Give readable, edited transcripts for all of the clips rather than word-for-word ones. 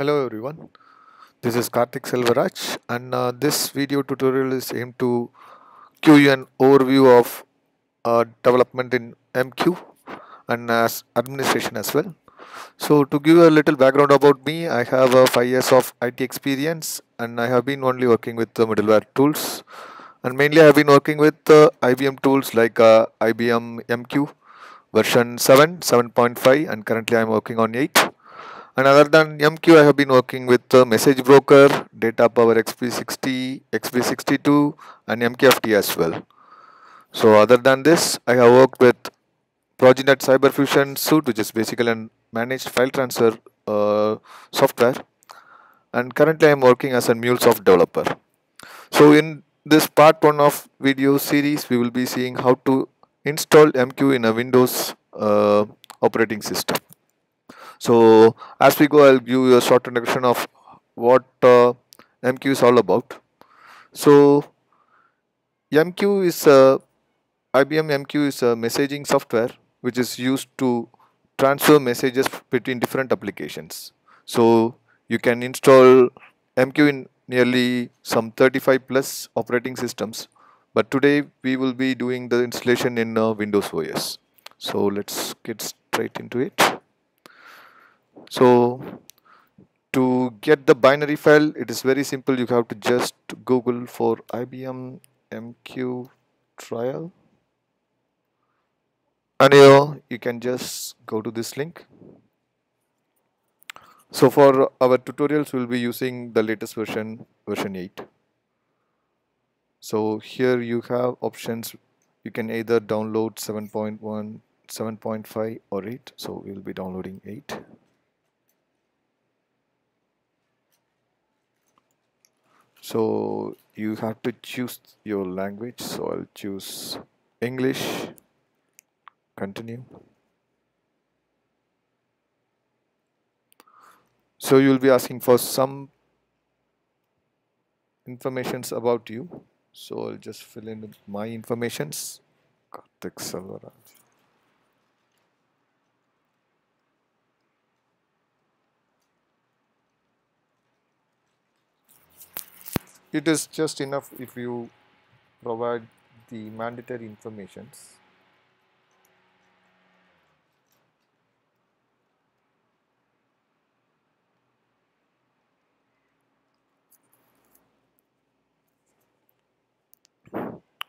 Hello everyone, this is Karthik Selvaraj, and this video tutorial is aimed to give you an overview of development in MQ and as administration as well. So to give a little background about me, I have 5 years of IT experience and I have been only working with the middleware tools, and mainly I have been working with IBM tools like IBM MQ version 7, 7.5, and currently I am working on 8. And other than MQ, I have been working with Message Broker, Data Power XP60, XP62, and MQFT as well. So other than this, I have worked with Progenet Cyberfusion Suite, which is basically a managed file transfer software. And currently, I am working as a MuleSoft developer. So in this part 1 of video series, we will be seeing how to install MQ in a Windows operating system. So as we go, I'll give you a short introduction of what MQ is all about. So MQ is IBM MQ is a messaging software which is used to transfer messages between different applications. So you can install MQ in nearly some 35+ operating systems, but today we will be doing the installation in Windows OS. So let's get straight into it. So to get the binary file, it is very simple. You have to just Google for IBM MQ trial, and you can just go to this link. So for our tutorials, we'll be using the latest version 8. So here you have options. You can either download 7.1, 7.5, or 8. So we'll be downloading 8. So you have to choose your language, so I'll choose English, continue. So you'll be asking for some informations about you, so I'll just fill in my informations, Karthik Selvaraj. It is just enough if you provide the mandatory informations.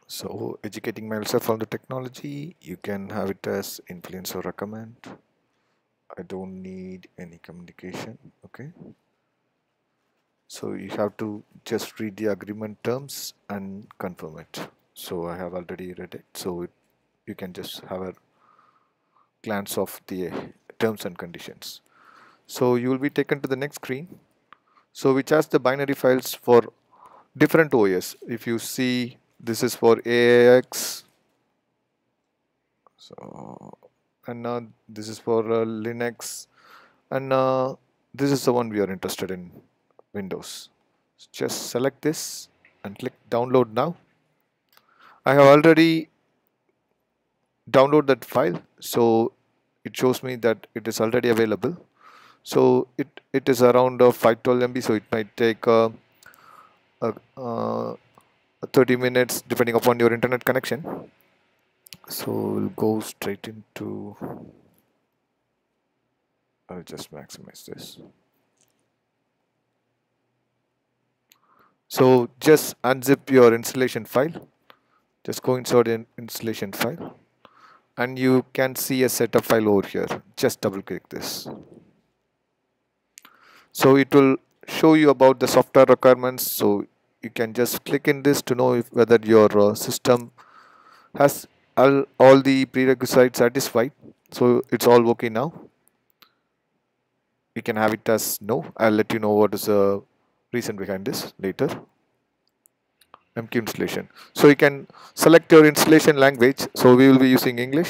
So educating myself on the technology, you can have it as influence or recommend. I don't need any communication, okay. So you have to just read the agreement terms and confirm it. So I have already read it, so you can just have a glance of the terms and conditions. So you will be taken to the next screen, so which has the binary files for different OS. If you see, this is for AIX, so, and now this is for Linux, and this is the one we are interested in, Windows. So just select this and click download now. I have already downloaded that file, so it shows me that it is already available. So it is around 512 MB, so it might take 30 minutes depending upon your internet connection. So we'll go straight into, I'll just maximize this. So just unzip your installation file, just go insert an installation file, and you can see a setup file over here. Just double click this. So it will show you about the software requirements, so you can just click in this to know if whether your system has all the prerequisites satisfied. So it's all okay now. You can have it as no. I'll let you know what is the reason behind this later. MQ installation. So you can select your installation language. So we will be using English,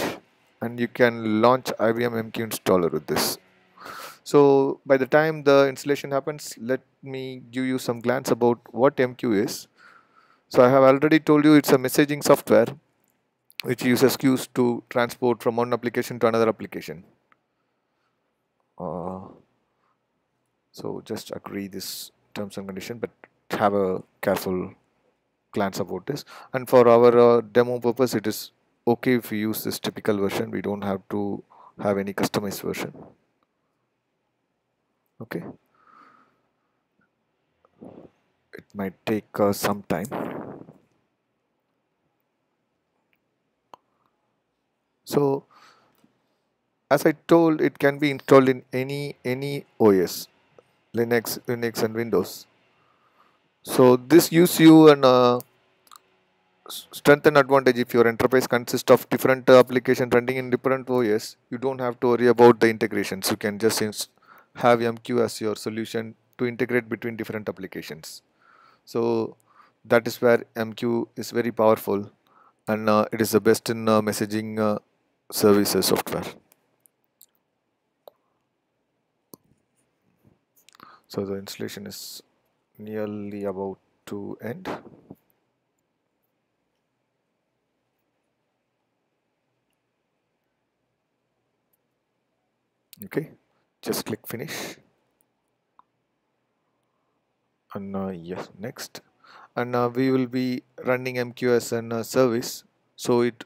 and you can launch IBM MQ installer with this. So by the time the installation happens, let me give you some glance about what MQ is. So I have already told you it's a messaging software which uses queues to transport from one application to another application. So just agree this terms and condition, but have a careful glance about this. And for our demo purpose, it is okay if we use this typical version. We don't have to have any customized version. Okay, it might take some time. So as I told, it can be installed in any OS, Linux and Windows. So this gives you an strength and advantage. If your enterprise consists of different applications running in different OS, you don't have to worry about the integrations. You can just have MQ as your solution to integrate between different applications. So that is where MQ is very powerful, and it is the best in messaging services software. So the installation is nearly about to end. Okay, just click finish, and yes, next. And we will be running MQ as a service, so it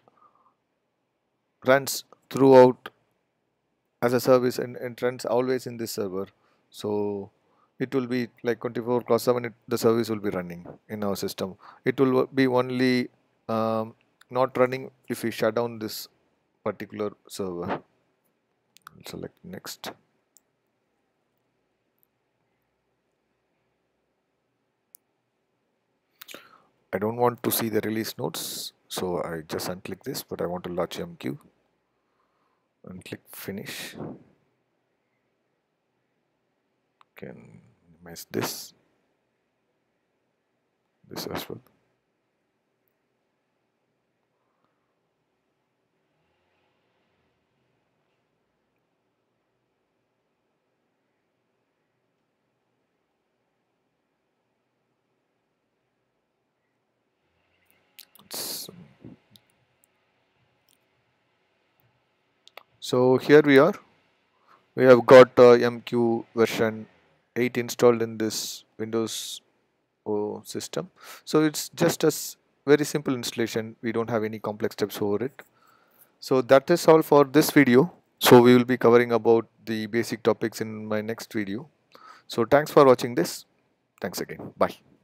runs throughout as a service, and runs always in this server. So it will be like 24/7, the service will be running in our system. It will be only not running if we shut down this particular server. I'll select next. I don't want to see the release notes, so I just unclick this, but I want to launch MQ and click finish. Can minimize this as well. So here we are. We have got MQ version 8 installed in this Windows system. So it's just a very simple installation. We don't have any complex steps over it. So that is all for this video. So we will be covering about the basic topics in my next video. So thanks for watching this. Thanks again. Bye.